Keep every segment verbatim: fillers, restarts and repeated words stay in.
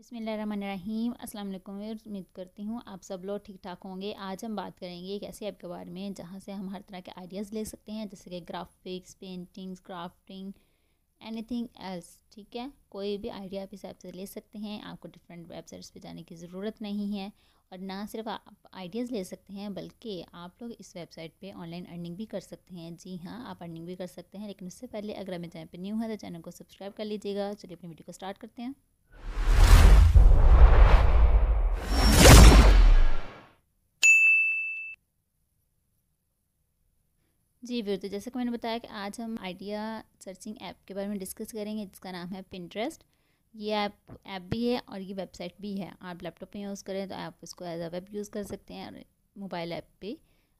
बिस्मिल्लाहिर्रहमानिर्रहीम। अस्सलाम वालेकुम। उम्मीद करती हूँ आप सब लोग ठीक ठाक होंगे। आज हम बात करेंगे एक ऐसी ऐप के बारे में जहाँ से हम हर तरह के आइडियाज़ ले सकते हैं, जैसे कि graphics, paintings, crafting, anything else. ठीक है, कोई भी आइडिया आप इस ऐप से ले सकते हैं। आपको डिफरेंट वेबसाइट्स पे जाने की ज़रूरत नहीं है और ना सिर्फ आप आइडियाज़ ले सकते हैं बल्कि आप लोग इस वेबसाइट पे ऑनलाइन अर्निंग भी कर सकते हैं। जी हाँ, आप अर्निंग भी कर सकते हैं। लेकिन उससे पहले अगर मेरे चैनल पर न्यू है तो चैनल को सब्सक्राइब कर लीजिएगा। चलिए अपनी वीडियो को स्टार्ट करते हैं। जी व्यू, तो जैसे कि मैंने बताया कि आज हम आइडिया सर्चिंग ऐप के बारे में डिस्कस करेंगे जिसका नाम है पिंटरेस्ट। ये ऐप ऐप भी है और ये वेबसाइट भी है। आप लैपटॉप पे यूज़ करें तो आप इसको एज अ वेब यूज़ कर सकते हैं और मोबाइल ऐप पे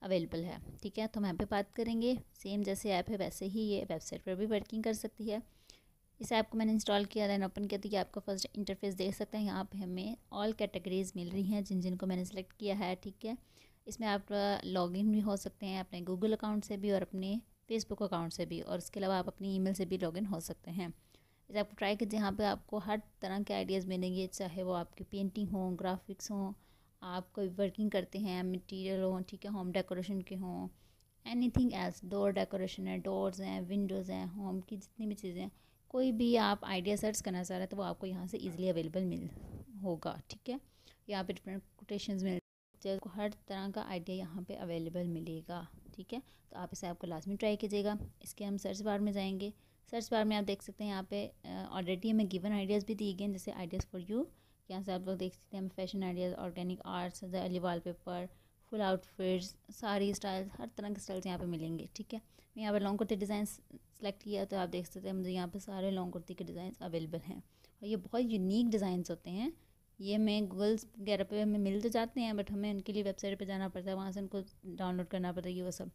अवेलेबल है। ठीक है, तो हम यहाँ पे बात करेंगे। सेम जैसे ऐप है वैसे ही ये वेबसाइट पर भी वर्किंग कर सकती है। इस ऐप को मैंने इंस्टॉल किया, देन ओपन किया तो ये आपका फर्स्ट इंटरफेस देख सकते हैं। यहाँ पर हमें ऑल कैटेगरीज़ मिल रही हैं जिन जिनको मैंने सेलेक्ट किया है। ठीक है, इसमें आप लॉगिन भी हो सकते हैं अपने गूगल अकाउंट से भी और अपने फेसबुक अकाउंट से भी, और उसके अलावा आप अपनी ईमेल से भी लॉगिन हो सकते हैं। इसे आपको ट्राई कीजिए। यहाँ पे आपको हर तरह के आइडियाज़ मिलेंगे, चाहे वो आपकी पेंटिंग हो, ग्राफिक्स हो, आप कोई वर्किंग करते हैं, मटेरियल हो, ठीक है, होम डेकोरेशन के हों, एनीथिंग एल्स, डोर डेकोरेशन है, डोर्स हैं, विंडोज़ हैं, होम की जितनी भी चीज़ें हैं, कोई भी आप आइडिया सर्च करना चाह रहे हैं तो वो आपको यहाँ से ईज़िली अवेलेबल मिल होगा। ठीक है, यहाँ पर डिफरेंट कोटेशंस मिल को हर तरह का आइडिया यहाँ पे अवेलेबल मिलेगा। ठीक है, तो आप इसे आपको लाजमी ट्राई कीजिएगा। इसके हम सर्च बार में जाएंगे। सर्च बार में आप देख सकते हैं यहाँ पे ऑलरेडी हमें गिवन आइडियाज़ भी दिए गए हैं, जैसे आइडियाज़ फॉर यू। यहाँ से आप लोग देख सकते हैं हमें फैशन आइडियाज़, ऑर्गेनिक आर्ट्स, अली वाल पेपर, फुल आउटफिट्स, सारी स्टाइल्स, हर तरह के स्टाइल्स यहाँ पर मिलेंगे। ठीक है, मैं यहाँ पर लॉन्ग कुर्ती डिज़ाइन सेलेक्ट किया तो आप देख सकते हैं मुझे यहाँ पर सारे लॉन्ग कुर्ती के डिज़ाइन अवेलेबल हैं और ये बहुत यूनिक डिज़ाइंस होते हैं। ये हमें गूगल वगैरह पे हमें मिल तो जाते हैं बट हमें उनके लिए वेबसाइट पे जाना पड़ता है, वहाँ से उनको डाउनलोड करना पड़ता है वो सब।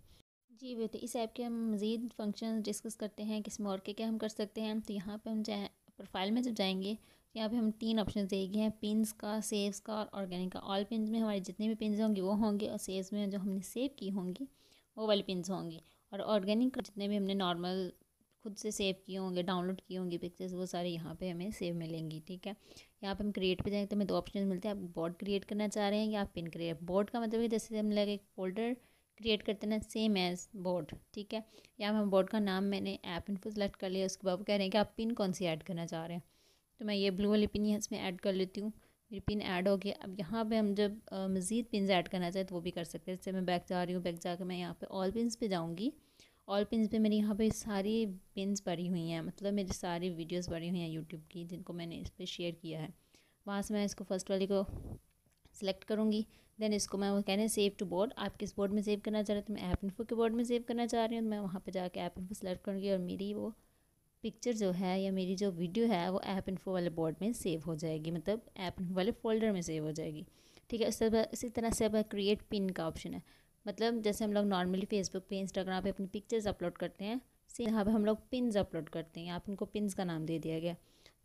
जी वे, तो इस ऐप के हम मज़ीद फंक्शन डिस्कस करते हैं कि इसमें और क्या क्या हम कर सकते हैं। तो यहाँ पे हम जाए प्रोफाइल में जब जाएंगे तो यहाँ पे हम तीन ऑप्शन दे गए हैं, पिन्स का, सेव्स का और ऑर्गेनिक का। ऑल पिन्स में हमारी जितनी भी पिन्स होंगी वो होंगी और सेव्स में जो हमने सेव की होंगी वो वाली पिन्स होंगी, और ऑर्गेनिक जितने भी हमने नॉर्मल खुद से सेव किए होंगे, डाउनलोड किए होंगे पिक्चर्स, वो सारे यहाँ पे हमें सेव मिलेंगी। ठीक है, यहाँ पे हम क्रिएट पे जाएंगे तो हमें दो ऑप्शन मिलते हैं। आप बोर्ड क्रिएट करना चाह रहे हैं या आप पिन क्रिएट। बोर्ड का मतलब है जैसे हम लोग एक फोल्डर क्रिएट करते हैं, सेम एज बोर्ड। ठीक है, यहाँ पर हम बोर्ड का नाम मैंने ऐप इन्फो सेलेक्ट कर लिया। उसके बाद कह रहे हैं कि आप पिन कौन सी ऐड करना चाह रहे हैं, तो मैं ये ब्लू वाली पिन यहाँ इसमें ऐड कर लेती हूँ। मेरी पिन ऐड हो गई। अब यहाँ पर हम जब मज़ीद पिन ऐड करना चाहें तो वो भी कर सकते हैं। जैसे मैं बैक जा रही हूँ, बैक जाकर मैं यहाँ पर ऑल पिन्स पर जाऊँगी। ऑल पिन्स पे मेरी यहाँ पे सारी पिन्स पड़ी हुई हैं, मतलब मेरी सारी वीडियोस पड़ी हुई हैं यूट्यूब की जिनको मैंने इस पे शेयर किया है। वहाँ से मैं इसको फर्स्ट वाली को सिलेक्ट करूँगी, देन इसको मैं वो कह रहे हैं सेव टू बोर्ड। आप किस बोर्ड में सेव करना चाह रहे हैं, तो मैं ऐप इन्फो के बोर्ड में सेव करना चाह रही हूँ तो मैं वहाँ पर जाकर ऐप इन्फो सेलेक्ट करूँगी और मेरी वो पिक्चर जो है या मेरी जो वीडियो है वो ऐप इन्फो वाले बोर्ड में सेव हो जाएगी, मतलब ऐप इन्फो वाले फ़ोल्डर में सेव हो जाएगी। ठीक है, उसके बाद इसी तरह से अब क्रिएट पिन का ऑप्शन है, मतलब जैसे हम लोग नॉर्मली फेसबुक पे, इंस्टाग्राम पे अपनी पिक्चर्स अपलोड करते हैं, सेम यहाँ पे हम लोग पिन्स अपलोड करते हैं। यहाँ पे उनको पिन्स का नाम दे दिया गया।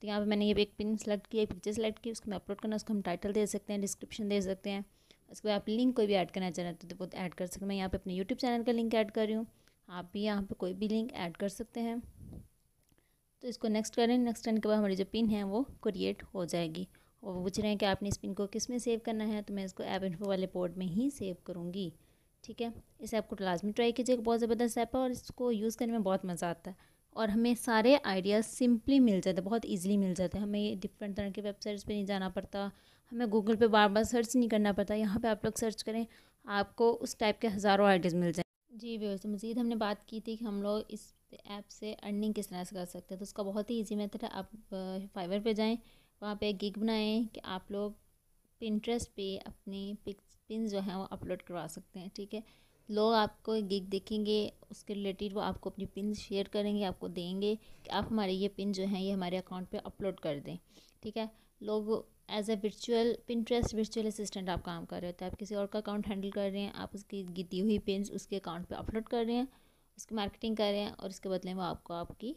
तो यहाँ पे मैंने ये एक पिन सेलेक्ट की, एक पिक्चर सेलेक्ट की, उसको मैं अपलोड करना, उसको हम टाइटल दे सकते हैं, डिस्क्रिप्शन दे सकते हैं। उसके बाद आप लिंक कोई भी ऐड करना चाह रहे हैं तो वो ऐड कर सकते हैं। मैं यहाँ पर अपने यूट्यूब चैनल का लिंक ऐड कर रही हूँ, आप भी यहाँ पर कोई भी लिंक ऐड कर सकते हैं। तो इसको नेक्स्ट करें। नेक्स्ट करने के बाद हमारी जो पिन है वो क्रिएट हो जाएगी। और वो पूछ रहे हैं कि आपने इस पिन को किस में सेव करना है, तो मैं इसको ऐप इन्फो वाले पोर्ट में ही सेव करूँगी। ठीक है, इस ऐप को लाजमी ट्राई कीजिएगा, बहुत ज़बरदस्त ऐप है और इसको यूज़ करने में बहुत मज़ा आता है और हमें सारे आइडियाज़ सिंपली मिल जाते हैं, बहुत इजीली मिल जाते हैं। हमें डिफरेंट तरह के वेबसाइट्स पे नहीं जाना पड़ता, हमें गूगल पे बार बार सर्च नहीं करना पड़ता। यहाँ पे आप लोग सर्च करें, आपको उस टाइप के हज़ारों आइडियाज़ मिल जाएँ। जी व्यवस्था, मज़ीद हमने बात की थी कि हम लोग इस ऐप से अर्निंग किस तरह से कर सकते हैं, तो उसका बहुत ही ईजी मेथड है। आप फाइवर पर जाएँ, वहाँ पर एक गिग बनाएँ कि आप लोग पिंटरेस्ट पे अपनी पिक्स पिन जो है वो अपलोड करवा सकते हैं। ठीक है, लोग आपको गिग देखेंगे, उसके रिलेटेड वो आपको अपनी पिन शेयर करेंगे, आपको देंगे कि आप हमारे ये पिन जो है ये हमारे अकाउंट पे अपलोड कर दें। ठीक है, लोग as a virtual Pinterest virtual assistant आप काम कर रहे होते हैं। आप किसी और का अकाउंट हैंडल कर रहे हैं, आप उसकी दी हुई पिन उसके अकाउंट पर अपलोड कर रहे हैं, उसकी मार्केटिंग कर रहे हैं और इसके बदले में आपको आपकी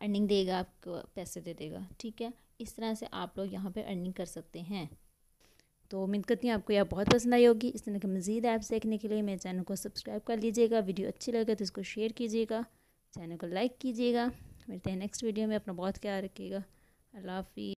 अर्निंग देगा, आपको पैसे दे देगा। ठीक है, इस तरह से आप लोग यहाँ पर अर्निंग कर सकते हैं। तो उम्मीद करती हूँ आपको यह बहुत पसंद आई होगी। इस तरह के मज़ीद ऐप्स देखने के लिए मेरे चैनल को सब्सक्राइब कर लीजिएगा। वीडियो अच्छी लगे तो इसको शेयर कीजिएगा, चैनल को लाइक कीजिएगा। मिलते हैं नेक्स्ट वीडियो में। अपना बहुत ख्याल रखिएगा। अल्लाह हाफ़िज़।